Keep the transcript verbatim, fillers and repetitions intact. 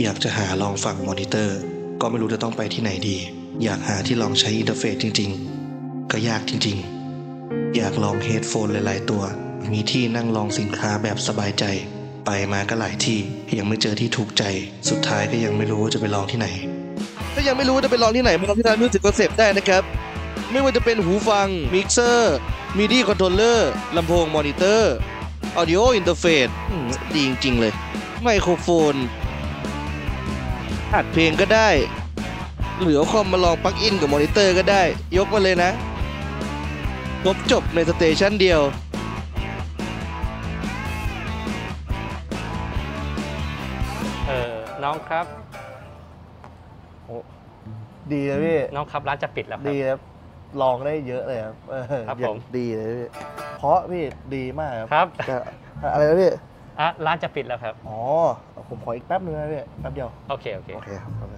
อยากจะหาลองฟังมอนิเตอร์ก็ไม่รู้จะต้องไปที่ไหนดีอยากหาที่ลองใช้อินเทอร์เฟซจริงๆก็ยากจริงๆอยากลองเฮดโฟนหลายๆตัวมีที่นั่งลองสินค้าแบบสบายใจไปมาก็หลายที่ยังไม่เจอที่ถูกใจสุดท้ายก็ยังไม่รู้จะไปลองที่ไหนก็ยังไม่รู้จะไปลองที่ไหนมาลองที่ร้านมิวสิกคอนเซปต์ได้นะครับไม่ว่าจะเป็นหูฟังมิกเซอร์มิดี้คอนโทรลเลอร์ลำโพงมอนิเตอร์ออดิโออินเทอร์เฟซดีจริงๆเลยไมโครโฟนอัดเพลงก็ได้หรือเอาคอมมาลองปลั๊กอินกับมอนิเตอร์ก็ได้ยกมาเลยนะครบจบในสเตชันเดียวเออน้องครับโอ้ดีเลยพี่น้องครับร้านจะปิดแล้วครับดีครับลองได้เยอะเลยครับครับผมดีเลยพี่เพราะพี่ดีมากครับอะไรนะพี่อ่ะร้านจะปิดแล้วครับอ๋อผมขออีกแป๊บนึงนะพี่แป๊บเดียวโอเคโอเคโอเคครับ